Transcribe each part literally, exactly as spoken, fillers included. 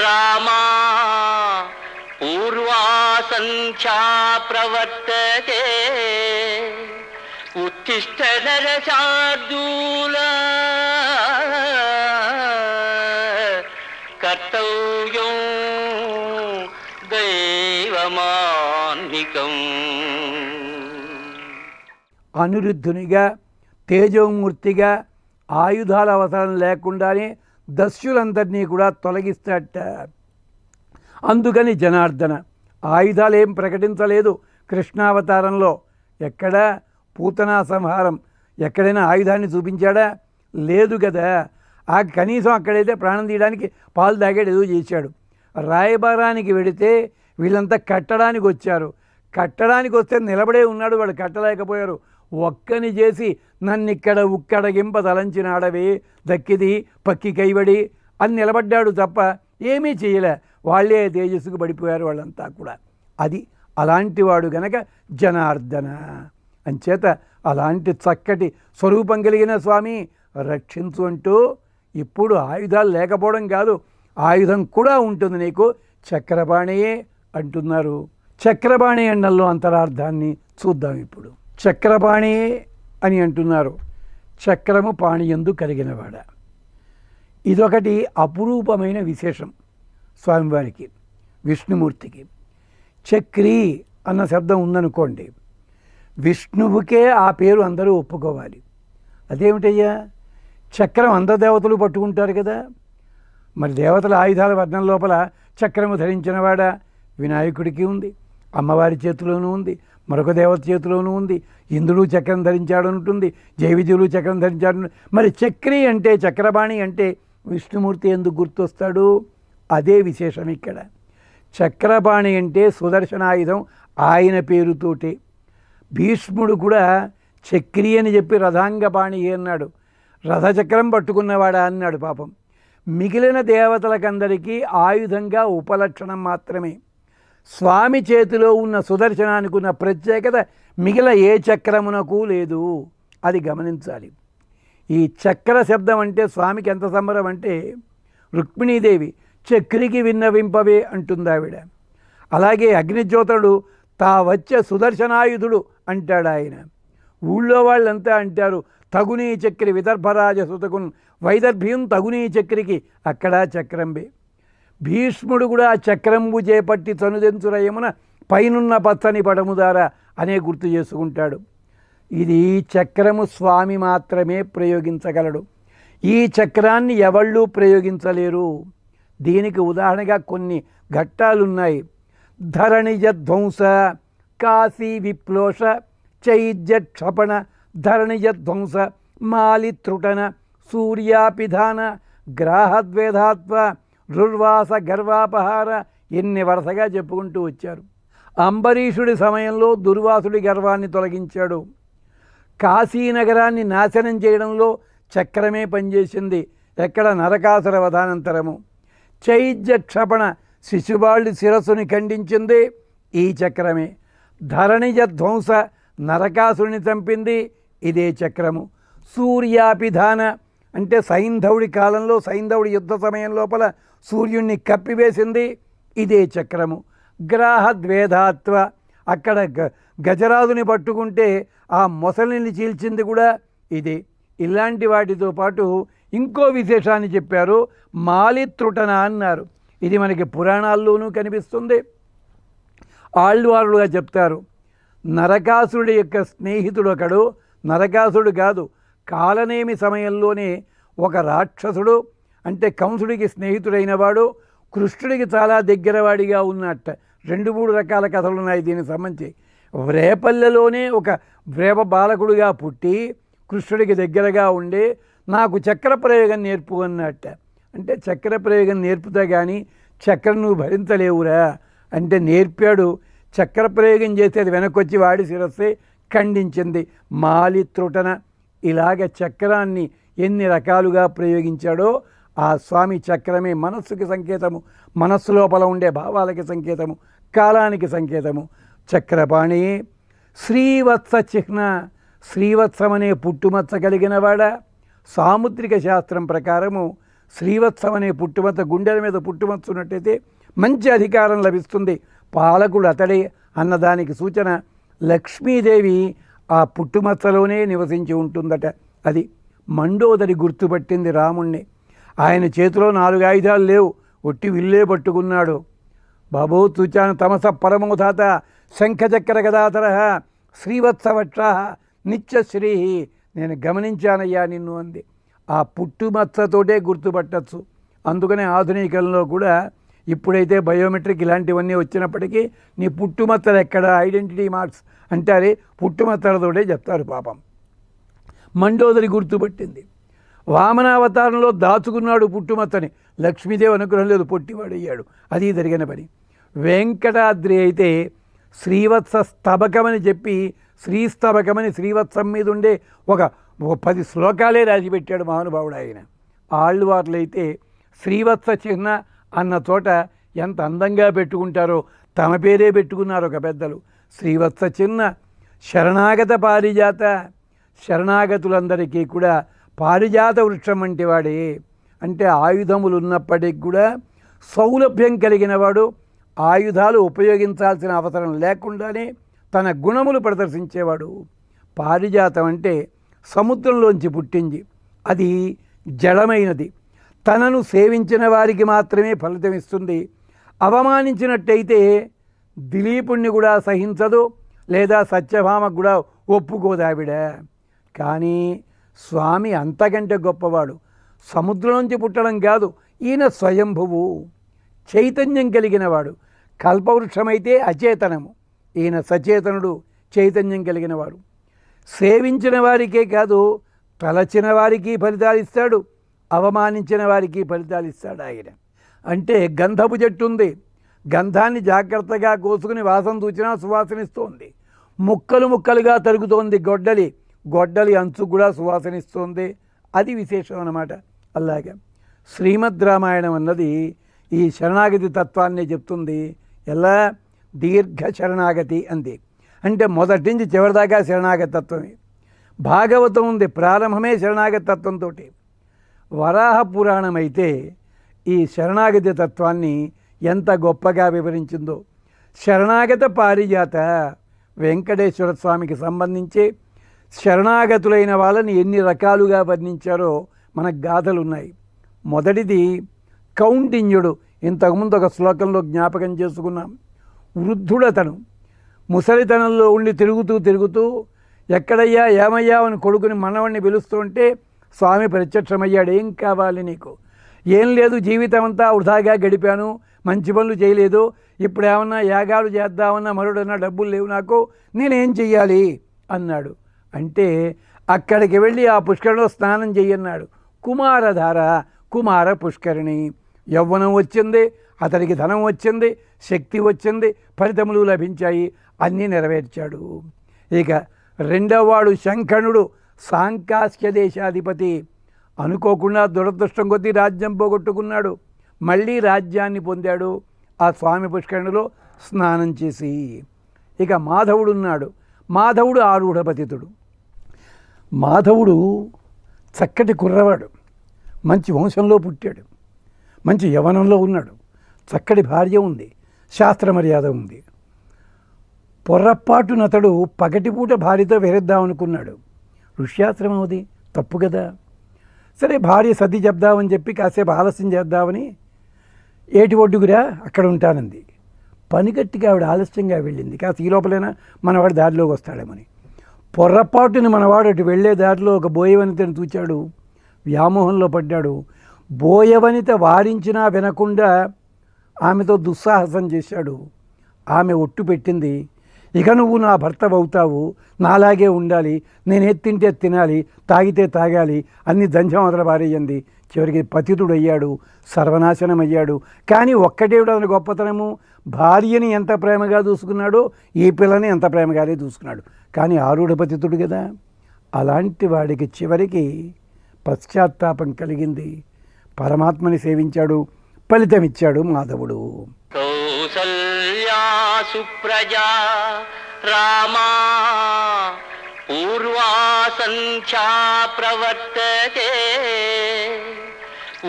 रामा पूर्वा संख्या प्रवर्तते उत्तिष्ठ नरशार्दूल कर्तव्यो दैवमान्विकम् अनिरुद्धुनिगा तेजोमूर्तिगा आयुधाल అవసరం లేకుండానే దస్యులందరినీ కూడా తొలగిస్తాట. అందుకని జనార్దన ఆయుధాలు ఏం ప్రకటించలేదు కృష్ణావతారంలో. ఎక్కడ పూతనా సంహారం ఎక్కడైనా ఆయుధాన్ని చూపించాడా? లేదు కదా. ఆ కనీసం అక్కడైతే ప్రాణం తీయడానికి పాలు తాగాడు, ఏదో చేశాడు. రాయబారానికి వెడితే వీళ్ళంతా కట్టడానికి వచ్చారు. కట్టడానికి వస్తే నిలబడే ఉన్నాడు, వాళ్ళు కట్టలేకపోయారు. ఒక్కని చేసి నన్నిక్కడ ఉక్కడగింప తలంచినాడవి దక్కిది పక్కి కైబడి అని నిలబడ్డాడు తప్ప ఏమీ చేయలే. వాళ్ళే తేజస్సుకు పడిపోయారు వాళ్ళంతా కూడా. అది అలాంటివాడు గనక జనార్దన. అంచేత అలాంటి చక్కటి స్వరూపం కలిగిన స్వామి రక్షించు అంటూ ఇప్పుడు ఆయుధాలు లేకపోవడం కాదు, ఆయుధం కూడా ఉంటుంది నీకు, చక్రపాణియే అంటున్నారు. చక్రపాణి అండంలో అంతరార్థాన్ని చూద్దాం ఇప్పుడు. చక్రపాణి అని అంటున్నారు, చక్రము పాణియందు కలిగినవాడ. ఇదొకటి అపురూపమైన విశేషం స్వామివారికి, విష్ణుమూర్తికి. చక్రి అన్న శబ్దం ఉందనుకోండి, విష్ణువుకే ఆ పేరు అందరూ ఒప్పుకోవాలి. అదేమిటయ్యా? చక్రం అందరు దేవతలు పట్టుకుంటారు కదా, మరి దేవతల ఆయుధాల వర్ణం లోపల చక్రము ధరించినవాడ వినాయకుడికి ఉంది, అమ్మవారి చేతిలోనూ ఉంది, మరొక దేవత చేతిలోనూ ఉంది. ఇంద్రుడు చక్రం ధరించాడు ఉంటుంది, జైవిజులు చక్రం ధరించాడు. మరి చక్రి అంటే చక్రపాణి అంటే విష్ణుమూర్తి ఎందుకు గుర్తొస్తాడు? అదే విశేషం ఇక్కడ. చక్రపాణి అంటే సుదర్శనాయుధం ఆయన పేరుతోటే. భీష్ముడు కూడా చక్రి అని చెప్పి రథాంగపాణి అన్నాడు, రథచక్రం పట్టుకున్నవాడా అన్నాడు. పాపం మిగిలిన దేవతలకందరికీ ఆయుధంగా ఉపలక్షణం మాత్రమే. స్వామి చేతిలో ఉన్న సుదర్శనానికి ఉన్న ప్రత్యేకత మిగిలిన ఏ చక్రమునకు లేదు, అది గమనించాలి. ఈ చక్ర శబ్దం అంటే స్వామికి ఎంత సంబరం అంటే రుక్మిణీదేవి చక్రికి విన్నవింపవే అంటుంది ఆవిడ. అలాగే అగ్నిజ్యోతుడు తా వచ్చే సుదర్శనాయుధుడు అంటాడు ఆయన. ఊళ్ళో వాళ్ళంతా అంటారు తగునీ చక్రి విదర్భరాజ సుతకున్, వైదర్భ్యం తగునీ చక్రికి, అక్కడ చక్రంబే. భీష్ముడు కూడా చక్రంబు చేపట్టి తనుదెంచుర యమున పైనున్న పచ్చని పడముదారా అనే గుర్తు చేసుకుంటాడు. ఇది చక్రము స్వామి మాత్రమే ప్రయోగించగలడు, ఈ చక్రాన్ని ఎవళ్ళు ప్రయోగించలేరు. దీనికి ఉదాహరణగా కొన్ని ఘట్టాలున్నాయి. ధరణిజ ధ్వంస కాశీ విప్లోష చైద్య క్షపణ ధరణిజ ధ్వంస మాలిత్రుటన సూర్యాపిధాన గ్రాహద్వేధాత్వ రుర్వాస గర్వాపహార ఎన్ని వరుసగా చెప్పుకుంటూ వచ్చారు. అంబరీషుడి సమయంలో దుర్వాసుడి గర్వాన్ని తొలగించాడు. కాశీనగరాన్ని నాశనం చేయడంలో చక్రమే పనిచేసింది, ఎక్కడ నరకాసుర వధానంతరము. చైత్య క్షపణ శిశుబాళ్ళు శిరస్సుని ఖండించింది, ఈ చక్రమే. ధరణిజ ధ్వంస నరకాసురుని చంపింది, ఇదే చక్రము. సూర్యాపిధాన అంటే సైంధవుడి కాలంలో సైంధవుడి యుద్ధ సమయం లోపల సూర్యుణ్ణి కప్పివేసింది, ఇదే చక్రము. గ్రాహద్వేధాత్వ అక్కడ గ గజరాజుని పట్టుకుంటే ఆ మొసలిని చీల్చింది కూడా ఇదే. ఇలాంటి వాటితో పాటు ఇంకో విశేషాన్ని చెప్పారు, మాలిత్రుటన అన్నారు. ఇది మనకి పురాణాల్లోనూ కనిపిస్తుంది, ఆళ్వారులుగా చెప్తారు. నరకాసురుడి యొక్క స్నేహితుడు ఒకడు, నరకాసురుడు కాదు కాలనేమి సమయంలోనే ఒక రాక్షసుడు అంటే కంసుడికి స్నేహితుడైన వాడు, కృష్ణుడికి చాలా దగ్గరవాడిగా ఉన్నట్ట. రెండు మూడు రకాల కథలు ఉన్నాయి దీనికి సంబంధించి. వ్రేపల్లెలోనే ఒక వ్రేప బాలకుడుగా పుట్టి కృష్ణుడికి దగ్గరగా ఉండి నాకు చక్రప్రయోగం నేర్పు అన్నట్ట. అంటే చక్రప్రయోగం నేర్పుతా కానీ చక్రం నువ్వు భరించలేవురా అంటే నేర్పాడు. చక్రప్రయోగం చేస్తే అది వెనక్కొచ్చి వాడి శిరస్సే ఖండించింది, మాలిత్రుటన. ఇలాగ చక్రాన్ని ఎన్ని రకాలుగా ప్రయోగించాడో ఆ స్వామి చక్రమే. మనస్సుకి సంకేతము, మనస్సు లోపల ఉండే భావాలకి సంకేతము, కాలానికి సంకేతము చక్రపాణి. శ్రీవత్స చిహ్న, శ్రీవత్సమనే పుట్టుమచ్చ కలిగినవాడ. సాముద్రిక శాస్త్రం ప్రకారము శ్రీవత్సవనే పుట్టుమచ్చ గుండెల మీద పుట్టుమచ్చ ఉన్నట్టయితే మంచి అధికారం లభిస్తుంది, పాలకుడు అతడే అన్నదానికి సూచన. లక్ష్మీదేవి ఆ పుట్టుమచ్చలోనే నివసించి ఉంటుందట. అది మండోదరి గుర్తుపట్టింది రాముణ్ణి. ఆయన చేతిలో నాలుగు ఆయుధాలు లేవు, ఒట్టి విల్లే పట్టుకున్నాడు. బాబో తూచాన తమస పరమోధాత శంఖచక్ర గదాతర శ్రీవత్సవక్ష నిత్యశ్రీ, నేను గమనించానయ్యా నిన్ను అంది. ఆ పుట్టుమచ్చతోటే గుర్తుపట్టచ్చు. అందుకనే ఆధునికంలో కూడా ఇప్పుడైతే బయోమెట్రిక్ ఇలాంటివన్నీ వచ్చినప్పటికీ నీ పుట్టుమచ్చలు ఎక్కడ ఐడెంటిటీ మార్క్స్ అంటారే, పుట్టుమచ్చలతోటే చెప్తారు. పాపం మండోదరి గుర్తుపట్టింది. వామనావతారంలో దాచుకున్నాడు పుట్టుమచ్చని, లక్ష్మీదేవి అనుగ్రహం లేదు పొట్టివాడయ్యాడు. అది జరిగిన పని. వెంకటాద్రి అయితే శ్రీవత్స స్తబకమని చెప్పి శ్రీస్తబకమని శ్రీవత్సం మీద ఉండే ఒక పది శ్లోకాలే రాసిపెట్టాడు మహానుభావుడు ఆయన. ఆళ్వార్లైతే శ్రీవత్స చిహ్న అన్న చోట ఎంత అందంగా పెట్టుకుంటారో తమ పేరే పెట్టుకున్నారు ఒక పెద్దలు. శ్రీవత్స చిహ్న శరణాగత పారిజాత, శరణాగతులందరికీ కూడా పారిజాత వృక్షం వంటి వాడే. అంటే ఆయుధములు ఉన్నప్పటికి కూడా సౌలభ్యం కలిగిన వాడు, ఆయుధాలు ఉపయోగించాల్సిన అవసరం లేకుండానే తన గుణములు ప్రదర్శించేవాడు. పారిజాతం అంటే సముద్రంలోంచి పుట్టింది, అది జడమైనది, తనను సేవించిన వారికి మాత్రమే ఫలితం ఇస్తుంది. అవమానించినట్టయితే దిలీపుణ్ణి కూడా సహించదు, లేదా సత్యభామకు కూడా ఒప్పుకోదావిడ. కానీ స్వామి అంతకంటే గొప్పవాడు. సముద్రం నుంచి పుట్టడం కాదు, ఈయన స్వయంభువు, చైతన్యం కలిగినవాడు. కల్పవృక్షమైతే అచేతనము, ఈయన సచేతనుడు, చైతన్యం కలిగినవాడు. సేవించిన వారికే కాదు, తలచిన వారికి ఫలితాలు ఇస్తాడు, అవమానించిన వారికి ఫలితాలు ఇస్తాడు ఆయన. అంటే గంధపు చెట్టు ఉంది, గంధాన్ని జాగ్రత్తగా కోసుకుని వాసన చూచినా సువాసనిస్తుంది. ముక్కలు ముక్కలుగా తరుగుతోంది గొడ్డలి, గొడ్డలి అంచు కూడా సువాసనిస్తుంది. అది విశేషం అన్నమాట. అలాగే శ్రీమద్ రామాయణం అన్నది ఈ శరణాగతి తత్వాన్ని చెప్తుంది. ఎలా? దీర్ఘ శరణాగతి అంది. అంటే మొదటి నుంచి చివరిదాకా శరణాగత తత్వమే. భాగవతం ఉంది, ప్రారంభమే శరణాగత తత్వంతో. వరాహ పురాణం అయితే ఈ శరణాగతి తత్వాన్ని ఎంత గొప్పగా వివరించిందో. శరణాగత పారిజాత వెంకటేశ్వర స్వామికి సంబంధించి శరణాగతులైన వాళ్ళని ఎన్ని రకాలుగా వర్ణించారో మన గాథలు ఉన్నాయి. మొదటిది కౌండిన్యుడు, ఇంతకుముందు ఒక శ్లోకంలో జ్ఞాపకం చేసుకున్నాం. వృద్ధుడతను ముసలితనంలో ఉండి తిరుగుతూ తిరుగుతూ ఎక్కడయ్యా ఏమయ్యా అని కొడుకుని మనవణ్ణి పిలుస్తూ ఉంటే స్వామి ప్రత్యక్షమయ్యాడు. ఏం కావాలి నీకు? ఏం లేదు, జీవితం అంతా వృధాగా గడిపాను, మంచి పనులు చేయలేదు, ఇప్పుడు ఏమన్నా యాగాలు చేద్దామన్నా మరుడన్నా డబ్బులు లేవు నాకు, నేనేం చెయ్యాలి అన్నాడు. అంటే అక్కడికి వెళ్ళి ఆ పుష్కరిణిలో స్నానం చేయన్నాడు. కుమారధార కుమార పుష్కరిణి. యవ్వనం వచ్చింది అతనికి, ధనం వచ్చింది, శక్తి వచ్చింది, ఫలితములు లభించాయి, అన్నీ నెరవేర్చాడు. ఇక రెండవవాడు శంఖణుడు, సాంకాస్య దేశాధిపతి. అనుకోకుండా దురదృష్టం కొద్దీ రాజ్యం పోగొట్టుకున్నాడు, మళ్ళీ రాజ్యాన్ని పొందాడు ఆ స్వామి పుష్కరిణిలో స్నానం చేసి. ఇక మాధవుడున్నాడు, మాధవుడు ఆరుఢపతితుడు. మాధవుడు చక్కటి కుర్రవాడు, మంచి వంశంలో పుట్టాడు, మంచి యవనంలో ఉన్నాడు, చక్కటి భార్య ఉంది, శాస్త్ర మర్యాద ఉంది. పొర్రపాటున అతడు పగటిపూట భార్యతో వెరేద్దామనుకున్నాడు. ఋష్యాశ్రమం అది, తప్పు కదా. సరే భార్య సర్ది చెప్దామని చెప్పి కాసేపు ఆలస్యం చేద్దామని, ఏటి ఒడ్డుకురా అక్కడ ఉంటానంది. పనిగట్టిగా ఆవిడ ఆలస్యంగా వెళ్ళింది, కాస్త ఈ లోపలైనా మనవాడు దారిలోకి వస్తాడేమని. పొర్రపాటుని మనవాడు అటు వెళ్ళే దారిలో ఒక బోయవనితను చూచాడు, వ్యామోహంలో పడ్డాడు. బోయవనిత వారించినా వినకుండా ఆమెతో దుస్సాహసం చేశాడు. ఆమె ఒట్టు పెట్టింది, ఇక నువ్వు నా భర్తవవుతావు, నాలాగే ఉండాలి, నేను ఎత్తింటే తినాలి, తాగితే తాగాలి, అన్ని దంచం మొదలు పారేయంది. చివరికి పతితుడయ్యాడు, సర్వనాశనం అయ్యాడు. కానీ ఒక్కటేవిడ అతని గొప్పతనము, భార్యని ఎంత ప్రేమగా చూసుకున్నాడో ఈ పిల్లని ఎంత ప్రేమగానే చూసుకున్నాడు. కానీ ఆరుడు పతితుడు కదా, అలాంటి వాడికి చివరికి పశ్చాత్తాపం కలిగింది. పరమాత్మని సేవించాడు, ఫలితమిచ్చాడు మాధవుడు. కౌసల్యా సుప్రజా రామా పూర్వా సంఖ్యా ప్రవర్తతే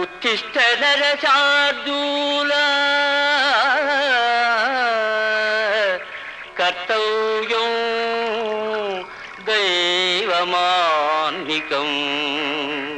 उत्तिष्ठ नरशार्दूला कर्तव्यो दैवमान्निकम्।